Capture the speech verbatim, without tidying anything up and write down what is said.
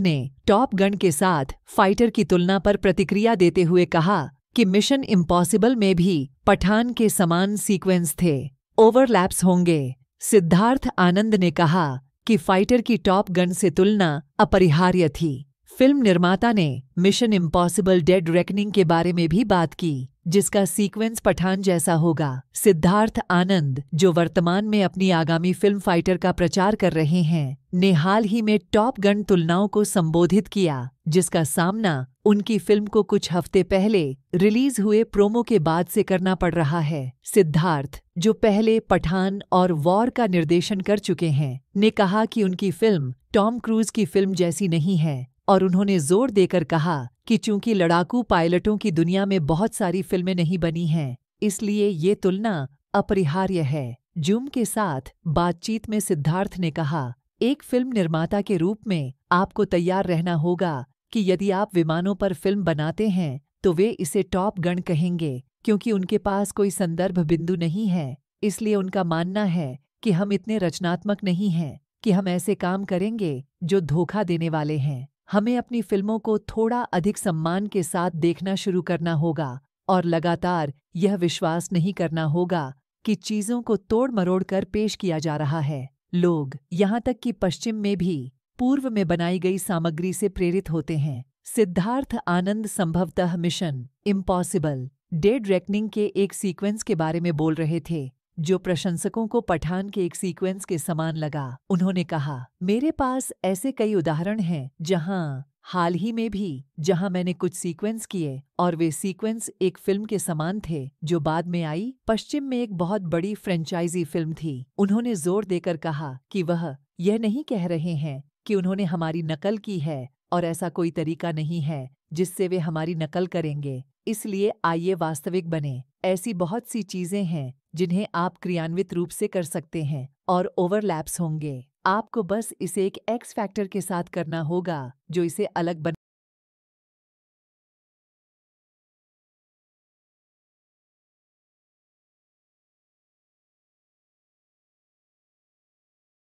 ने top gun के साथ फाइटर की तुलना पर प्रतिक्रिया देते हुए कहा कि मिशन इम्पॉसिबल में भी पठान के समान सीक्वेंस थे, ओवरलैप्स होंगे। सिद्धार्थ आनंद ने कहा कि फाइटर की टॉप गन से तुलना अपरिहार्य थी। फिल्म निर्माता ने मिशन इम्पॉसिबल डेड रेकनिंग के बारे में भी बात की, जिसका सीक्वेंस पठान जैसा होगा। सिद्धार्थ आनंद, जो वर्तमान में अपनी आगामी फिल्म फाइटर का प्रचार कर रहे हैं, ने हाल ही में टॉप गन तुलनाओं को संबोधित किया, जिसका सामना उनकी फिल्म को कुछ हफ्ते पहले रिलीज हुए प्रोमो के बाद से करना पड़ रहा है। सिद्धार्थ, जो पहले पठान और वॉर का निर्देशन कर चुके हैं, ने कहा कि उनकी फिल्म टॉम क्रूज की फिल्म जैसी नहीं है, और उन्होंने जोर देकर कहा कि चूंकि लड़ाकू पायलटों की दुनिया में बहुत सारी फिल्में नहीं बनी हैं, इसलिए ये तुलना अपरिहार्य है। जूम के साथ बातचीत में सिद्धार्थ ने कहा, एक फिल्म निर्माता के रूप में आपको तैयार रहना होगा कि यदि आप विमानों पर फिल्म बनाते हैं तो वे इसे टॉप गन कहेंगे, क्योंकि उनके पास कोई संदर्भ बिंदु नहीं है। इसलिए उनका मानना है कि हम इतने रचनात्मक नहीं हैं कि हम ऐसे काम करेंगे जो धोखा देने वाले हैं। हमें अपनी फिल्मों को थोड़ा अधिक सम्मान के साथ देखना शुरू करना होगा और लगातार यह विश्वास नहीं करना होगा कि चीज़ों को तोड़ मरोड़ कर पेश किया जा रहा है। लोग यहाँ तक कि पश्चिम में भी पूर्व में बनाई गई सामग्री से प्रेरित होते हैं। सिद्धार्थ आनंद संभवतः मिशन इम्पॉसिबल डेड रेकनिंग के एक सीक्वेंस के बारे में बोल रहे थे, जो प्रशंसकों को पठान के एक सीक्वेंस के समान लगा। उन्होंने कहा, मेरे पास ऐसे कई उदाहरण हैं जहां हाल ही में भी जहां मैंने कुछ सीक्वेंस किए और वे सीक्वेंस एक फिल्म के समान थे जो बाद में आई। पश्चिम में एक बहुत बड़ी फ्रेंचाइजी फिल्म थी। उन्होंने जोर देकर कहा कि वह यह नहीं कह रहे हैं कि उन्होंने हमारी नकल की है और ऐसा कोई तरीका नहीं है जिससे वे हमारी नकल करेंगे, इसलिए आइए वास्तविक बने। ऐसी बहुत सी चीजें हैं जिन्हें आप क्रियान्वित रूप से कर सकते हैं और ओवरलैप्स होंगे। आपको बस इसे एक एक्स फैक्टर के साथ करना होगा जो इसे अलग बना